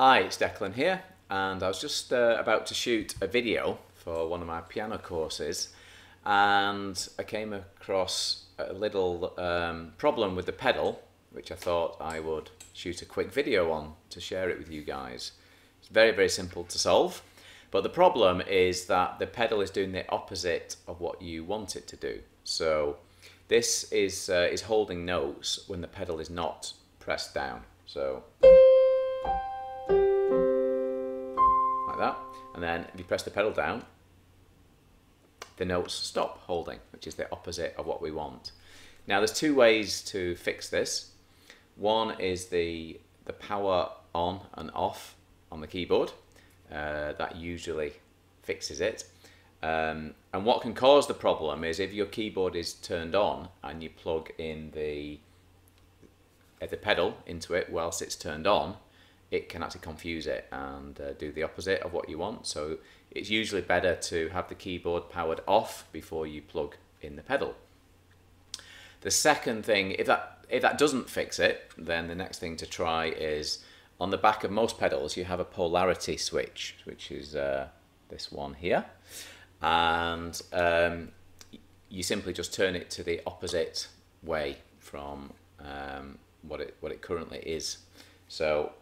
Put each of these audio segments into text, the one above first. Hi, it's Declan here, and I was just about to shoot a video for one of my piano courses, and I came across a little problem with the pedal, which I thought I would shoot a quick video on to share it with you guys. It's very, very simple to solve, but the problem is that the pedal is doing the opposite of what you want it to do. So this is holding notes when the pedal is not pressed down. So that, and then if you press the pedal down, the notes stop holding, which is the opposite of what we want. Now there's two ways to fix this. One is the power on and off on the keyboard. That usually fixes it. And what can cause the problem is if your keyboard is turned on and you plug in the pedal into it whilst it's turned on, it can actually confuse it and do the opposite of what you want. So it's usually better to have the keyboard powered off before you plug in the pedal. The second thing, if that doesn't fix it, then the next thing to try is on the back of most pedals you have a polarity switch, which is this one here, and you simply just turn it to the opposite way from what it currently is. So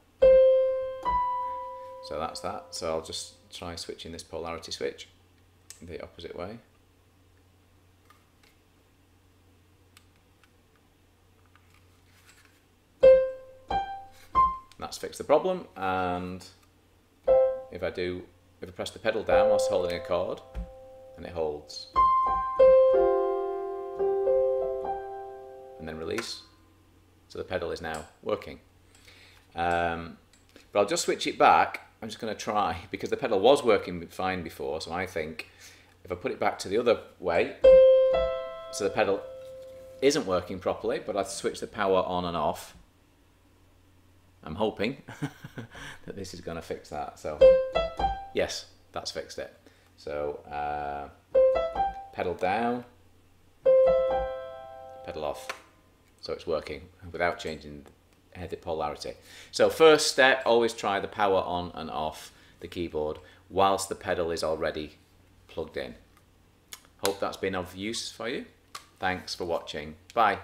that's that. So I'll just try switching this polarity switch the opposite way. That's fixed the problem, and if I press the pedal down whilst holding a chord, and it holds. And then release. So the pedal is now working. But I'll just switch it back. I'm just going to try, because the pedal was working fine before, so I think if I put it back to the other way, so the pedal isn't working properly, but I've switched the power on and off. I'm hoping that this is going to fix that. So yes, that's fixed it. So pedal down, pedal off, so it's working without changing the polarity. So first step, always try the power on and off the keyboard whilst the pedal is already plugged in. Hope that's been of use for you. Thanks for watching. Bye.